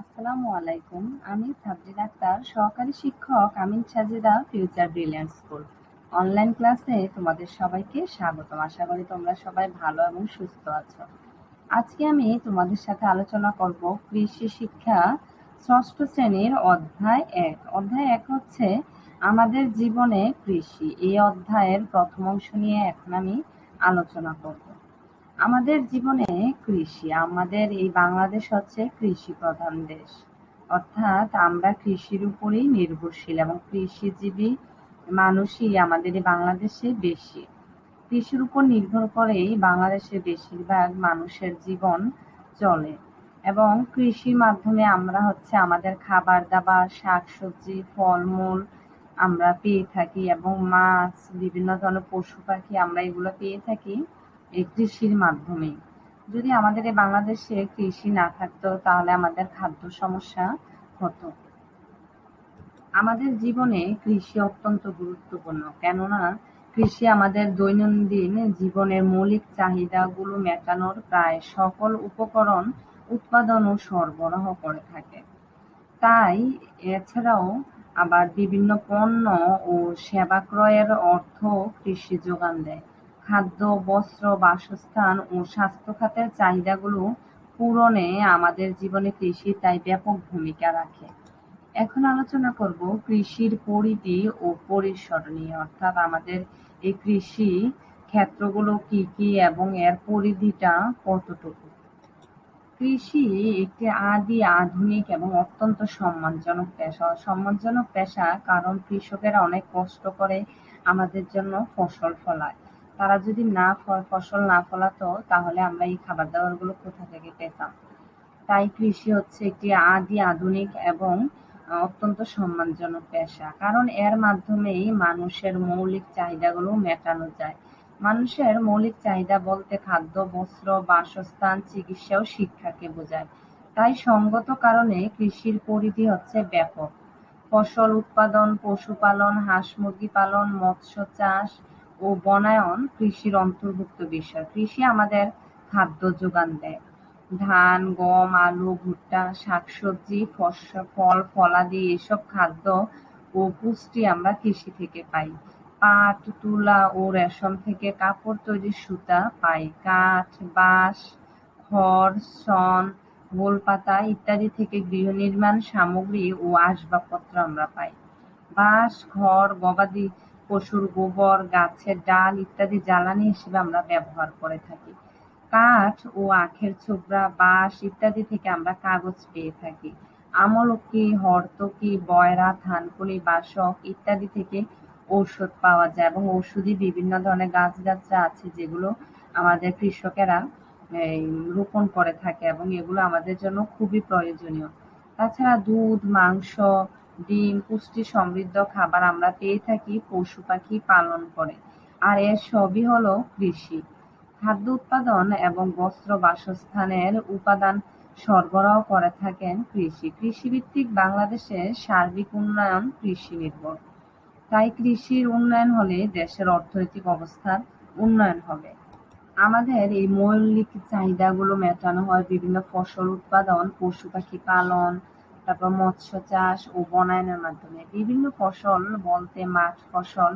আসসালামু আলাইকুম, আমি সাবজেদা আক্তার, সহকারী শিক্ষক Amin Sajeda, future brilliant school. Online ক্লাসে তোমাদের সবাইকে স্বাগতম। আশা করি তোমরা সবাই ভালো এবং সুস্থ আছো। আজকে আমি তোমাদের সাথে আলোচনা করব কৃষি শিক্ষা ষষ্ঠ শ্রেণীর অধ্যায় এক হচ্ছে আমাদের জীবনে কৃষি। এই অধ্যায়ের প্রথম অংশ নিয়ে এখন আমি আলোচনা করব। আমাদের জীবনে কৃষি, আমাদের এই বাংলাদেশ হচ্ছে কৃষি প্রধান দেশ, অর্থাৎ আমরা কৃষির উপরেই নির্ভরশীল এবং কৃষিজীবী মানুষই আমাদের এই বাংলাদেশে বেশি। কৃষির উপর নির্ভর করেই বাংলাদেশের বেশিরভাগ মানুষের জীবন চলে এবং কৃষির মাধ্যমে আমরা হচ্ছে আমাদের খাবার দাবার, শাকসবজি, ফলমূল আমরা পেয়ে থাকি এবং মাছ, বিভিন্ন ধরনের পশু পাখি আমরা এগুলো পেয়ে থাকি এই কৃষির মাধ্যমে। যদি আমাদের এই বাংলাদেশে কৃষি না থাকতো তাহলে আমাদের খাদ্য সমস্যা হতো। আমাদের জীবনে কৃষি অত্যন্ত গুরুত্বপূর্ণ, কেননা কৃষি আমাদের দৈনন্দিন জীবনের মৌলিক চাহিদাগুলো মেটানোর প্রায় সকল উপকরণ উৎপাদন ও সরবরাহ করে থাকে। তাই এছাড়াও আবার বিভিন্ন পণ্য ও সেবা ক্রয়ের অর্থ কৃষি যোগান দেয়। খাদ্য, বস্ত্র, বাসস্থান ও স্বাস্থ্য খাতের চাহিদাগুলো পূরণে আমাদের জীবনে কৃষি তাই ব্যাপক ভূমিকা রাখে। এখন আলোচনা করব কৃষির পরিধি ও পরিসর নিয়ে, অর্থাৎ আমাদের এই কৃষি ক্ষেত্রগুলো কি কি এবং এর পরিধিটা কতটুকু। কৃষি একটি আদি আধুনিক এবং অত্যন্ত সম্মানজনক পেশা, কারণ কৃষকেরা অনেক কষ্ট করে আমাদের জন্য ফসল ফলায়। তারা যদি ফসল না ফলাতো তাহলে আমরা এই খাবার দাবারগুলো কোথা থেকে পেতাম। তাই কৃষি হচ্ছে একটি আদি আধুনিক এবং অত্যন্ত সম্মানজনক পেশা, কারণ এর মাধ্যমেই মানুষের মৌলিক চাহিদাগুলো মেটানো যায়। মানুষের মৌলিক চাহিদা বলতে খাদ্য, বস্ত্র, বাসস্থান, চিকিৎসা ও শিক্ষাকে বোঝায়। তাই সঙ্গত কারণে কৃষির পরিধি হচ্ছে ব্যাপক। ফসল উৎপাদন, পশুপালন, হাঁস মুরগি পালন, মৎস্য চাষ ও বনায়ন কৃষির অন্তর্ভুক্ত বিষয়। কৃষি আমাদের খাদ্য যোগান দেয়। ধান, গম, আলু, ভুট্টা, শাকসবজি, ফল ফলাদি এসব খাদ্য ও পুষ্টি আমরা কৃষি থেকে পাই। পাট, তুলা ও রেশম থেকে কাপড় তৈরির সুতা পাই। কাঠ, বাঁশ, খড়, শন, গোলপাতা ইত্যাদি থেকে গৃহ নির্মাণ সামগ্রী ও আসবাবপত্র আমরা পাই। বাঁশ, খড়, গবাদি পশুর গোবর, গাছের ডাল ইত্যাদি জ্বালানি হিসেবে আমরা ব্যবহার করে থাকি। কাঠ ও আখের ছোবড়া, বাঁশ ইত্যাদি থেকে আমরা কাগজ পেয়ে থাকি। আমলকি, হরতকি, বয়রা, ধানকুনি, বাসক ইত্যাদি থেকে ঔষধ পাওয়া যায় এবং ঔষধি বিভিন্ন ধরনের গাছগাছরা আছে যেগুলো আমাদের কৃষকেরা রোপণ করে থাকে এবং এগুলো আমাদের জন্য খুবই প্রয়োজনীয়। তাছাড়া দুধ, মাংস, ডিম পুষ্টি সমৃদ্ধ খাবার আমরা পেয়ে থাকি পশু পাখি পালন করে, আর এর সবই হলো কৃষি। খাদ্য উৎপাদন এবং বস্ত্র বাসস্থানের উপাদান সরবরাহ করে থাকেন কৃষি। কৃষিভিত্তিক বাংলাদেশের সার্বিক উন্নয়ন কৃষি নির্ভর। তাই কৃষির উন্নয়ন হলে দেশের অর্থনৈতিক অবস্থার উন্নয়ন হবে। আমাদের এই মৌলিক চাহিদাগুলো মেটানো হয় বিভিন্ন ফসল উৎপাদন, পশু পাখি পালন, তারপর মৎস্য চাষ ও বনায়নের মাধ্যমে। বিভিন্ন ফসল বলতে মাঠ ফসল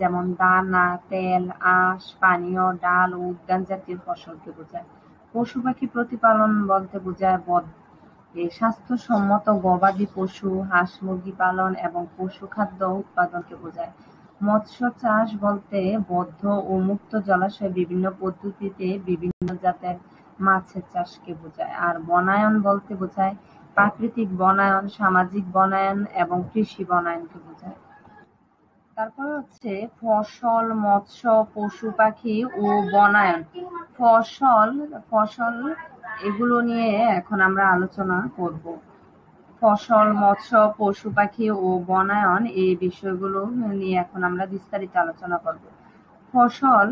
যেমন দানা, তেল, আঁশ, পানীয়, ডাল ও উদ্যান জাতীয় ফসলকে বোঝায়। পশু পাখি প্রতিপালন বলতে বোঝায় স্বাস্থ্যসম্মত গবাদি পশু, হাঁস মুরগি পালন এবং পশু খাদ্য উৎপাদনকে বোঝায়। মৎস্য চাষ বলতে বদ্ধ ও মুক্ত জলাশয়ে বিভিন্ন পদ্ধতিতে বিভিন্ন জাতের মাছের চাষকে বোঝায়। আর বনায়ন বলতে বোঝায় প্রাকৃতিক বনায়ন, সামাজিক বনায়ন এবং কৃষি বনায়নকে বোঝায়। তারপরে হচ্ছে ফসল, মৎস্য, পশু পাখি ও বনায়ন। ফসল এগুলো নিয়ে এখন আমরা আলোচনা করব। ফসল, মৎস্য, পশু পাখি ও বনায়ন এই বিষয়গুলো নিয়ে এখন আমরা বিস্তারিত আলোচনা করব। ফসল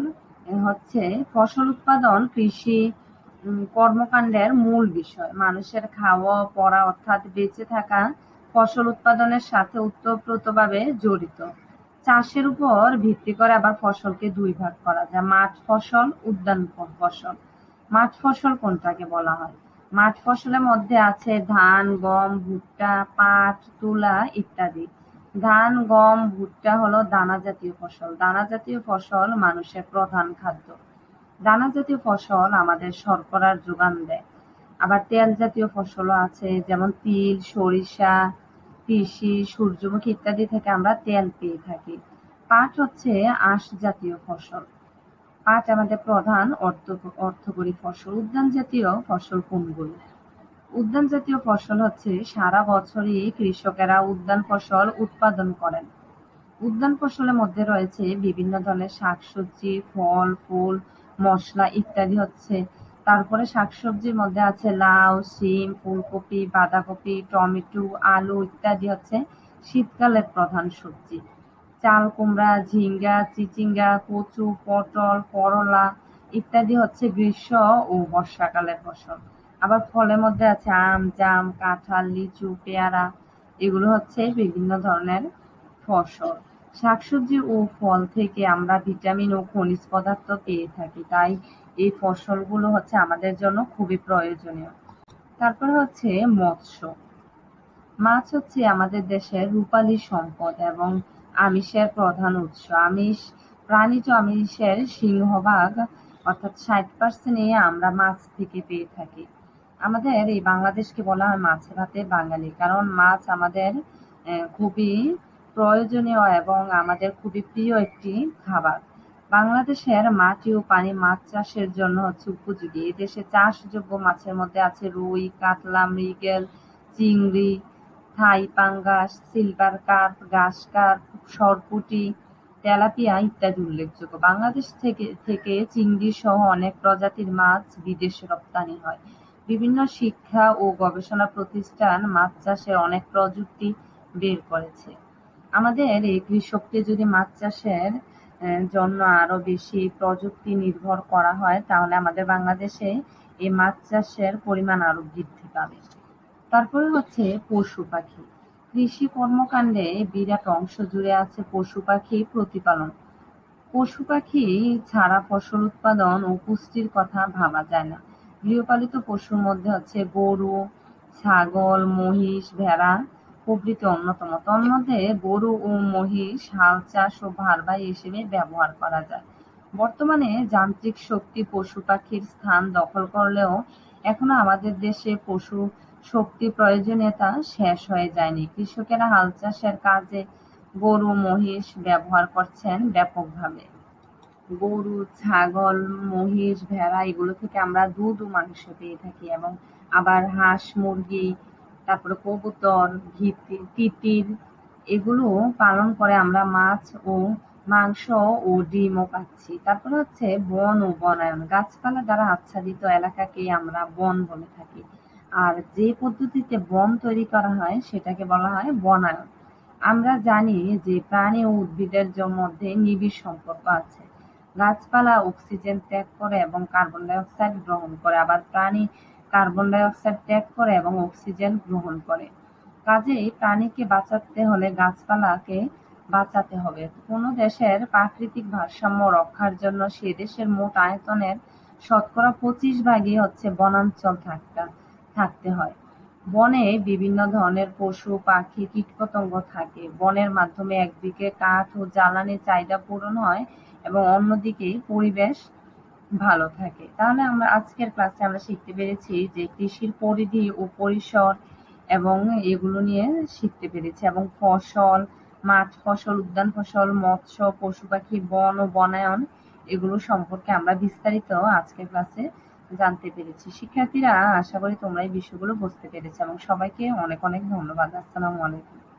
উৎপাদন কৃষি কর্মকাণ্ডের মূল বিষয়। মানুষের খাওয়া পরা অর্থাৎ বেঁচে থাকা ফসল উৎপাদনের সাথে ওতপ্রোতভাবে জড়িত। চাষের উপর ভিত্তি করে আবার ফসলকে দুই ভাগ করা যায়, মাঠ ফসল, উদ্যান ফসল। মাঠ ফসল কোনটাকে বলা হয়? মাঠ ফসলের মধ্যে আছে ধান, গম, ভুট্টা, পাট, তুলা ইত্যাদি। ধান, গম, ভুট্টা হলো দানা জাতীয় ফসল। দানা জাতীয় ফসল মানুষের প্রধান খাদ্য। দানা জাতীয় ফসল আমাদের শর্করার যোগান দেয়। আবার তেল জাতীয় ফসলও আছে, যেমন তিল, সরিষা, তিসি, সূর্যমুখী ইত্যাদি থেকে আমরা তেল পেয়ে থাকি। পাট হচ্ছে আঁশ জাতীয় ফসল। পাট আমাদের প্রধান অর্থকরী ফসল। উদ্যান জাতীয় ফসল কোনগুলো? উদ্যান জাতীয় ফসল হচ্ছে সারা বছরই কৃষকেরা উদ্যান ফসল উৎপাদন করেন। উদ্যান ফসলের মধ্যে রয়েছে বিভিন্ন ধরনের শাকসবজি, ফল, ফুল, মশলা ইত্যাদি হচ্ছে। তারপরে শাকসবজির মধ্যে আছে লাউ, শিম, ফুলকপি, বাঁধাকপি, টমেটো, আলু ইত্যাদি হচ্ছে শীতকালের প্রধান সবজি। চাল, কুমড়া, ঝিঙ্গা, চিচিঙ্গা, কচু, পটল, করলা ইত্যাদি হচ্ছে গ্রীষ্ম ও বর্ষাকালের ফসল। আবার ফলের মধ্যে আছে আম, জাম, কাঁঠাল, লিচু, পেয়ারা, এগুলো হচ্ছে বিভিন্ন ধরনের ফসল। শাকসবজি ও ফল থেকে আমরা ভিটামিন ও খনিজ পদার্থ পেয়ে থাকি, তাই এই ফসলগুলো হচ্ছে আমাদের জন্য খুবই প্রয়োজনীয়। তারপরে হচ্ছে মৎস্য। মাছ হচ্ছে আমাদের দেশের রূপালী সম্পদ এবং আমিষের প্রধান উৎস। আমিষ প্রাণীজ আমিষের সিংহভাগ অর্থাৎ 60%ই আমরা মাছ থেকে পেয়ে থাকি। আমাদের এই বাংলাদেশকে বলা হয় মাছে ভাতে বাঙালি, কারণ মাছ আমাদের খুবই প্রয়োজনীয় এবং আমাদের খুবই প্রিয় একটি খাবার। বাংলাদেশের মাটি ও পানি মাছ চাষের জন্য হচ্ছে উপযোগী। এদেশে চাষযোগ্য মাছের মধ্যে আছে রুই, কাতলা, মৃগেল, চিংড়ি, থাই পাঙ্গাস, সিলভার কার্প, ঘাস কার্প, সরপুটি, তেলাপিয়া ইত্যাদি উল্লেখযোগ্য। বাংলাদেশ থেকে চিংড়ি সহ অনেক প্রজাতির মাছ বিদেশে রপ্তানি হয়। বিভিন্ন শিক্ষা ও গবেষণা প্রতিষ্ঠান মাছ চাষের অনেক প্রযুক্তি বের করেছে। আমাদের এই কৃষককে যদি মাছ চাষের জন্য আরো বেশি প্রযুক্তি নির্ভর করা হয়, তাহলে আমাদের বাংলাদেশে এই মাছ চাষের পরিমাণ আরো বৃদ্ধি পাবে। তারপরে হচ্ছে পশু পাখি। কৃষি কর্মকাণ্ডে বিরাট অংশ জুড়ে আছে পশু পাখি প্রতিপালন। পশু পাখি ছাড়া ফসল উৎপাদন ও পুষ্টির কথা ভাবা যায় না। গৃহপালিত পশুর মধ্যে হচ্ছে গরু, ছাগল, মহিষ, ভেড়া প্রভৃতি অন্যতম। তন্মধ্যে গরু ও মহিষ হাল চাষ ও ভারবাহী হিসেবে ব্যবহার করা যায়। বর্তমানে যান্ত্রিক শক্তি পশু পাখির স্থান দখল করলেও এখনো আমাদের দেশে পশু শক্তি প্রয়োজনীয়তা শেষ হয়ে যায়নি। কৃষকেরা হাল চাষের কাজে গরু, মহিষ ব্যবহার করছেন ব্যাপকভাবে। গরু, ছাগল, মহিষ, ভেড়া এগুলো থেকে আমরা দুধ ও মাংস পেয়ে থাকি, এবং আবার হাঁস, মুরগি, তারপরে কবুতর, তিতির এগুলো পালন করে আমরা মাছ ও মাংস ও ডিমও পাচ্ছি। তারপরে হচ্ছে বন ও বনায়ন। গাছপালা দ্বারা আচ্ছাদিত এলাকাকে আমরা বন বলে থাকি। আর যে পদ্ধতিতে বন তৈরি করা হয় সেটাকে বলা হয় বনায়ন। আমরা জানি যে প্রাণী ও উদ্ভিদের মধ্যে নিবিড় সম্পর্ক আছে। গাছপালা অক্সিজেন ত্যাগ করে এবং কার্বন ডাইঅক্সাইড গ্রহণ করে, আবার প্রাণী কার্বন ডাইঅক্সাইড ত্যাগ করে এবং অক্সিজেন গ্রহণ করে। কাজেই প্রাণীকে বাঁচাতে হলে গাছপালাকে বাঁচাতে হবে। কোনো দেশের প্রাকৃতিক ভারসাম্য রক্ষার জন্য সে দেশের মোট আয়তনের শতকরা 25% হচ্ছে বনাঞ্চল থাকতে হয়। বনে বিভিন্ন ধরনের পশু, পাখি, কীটপতঙ্গ থাকে। বনের মাধ্যমে একদিকে কাঠ ও জ্বালানি চাহিদা পূরণ হয় এবং অন্যদিকে পরিবেশ ভালো থাকে। তাহলে আমরা আজকের ক্লাসে আমরা শিখতে পেরেছি যে কৃষির পরিধি ও পরিসর এবং এগুলো নিয়ে শিখতে পেরেছি, এবং ফসল, মাঠ ফসল, উদ্যান ফসল, মৎস্য, পশু পাখি, বন ও বনায়ন এগুলো সম্পর্কে আমরা বিস্তারিত আজকের ক্লাসে জানতে পেরেছি। শিক্ষার্থীরা, আশা করি তোমরা এই বিষয়গুলো বুঝতে পেরেছো, এবং সবাইকে অনেক অনেক ধন্যবাদ। আসসালামু আলাইকুম।